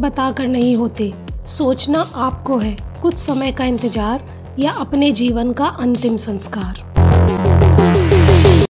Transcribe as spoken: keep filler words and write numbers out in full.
बताकर नहीं होते, सोचना आपको है। कुछ समय का इंतजार या अपने जीवन का अंतिम संस्कार।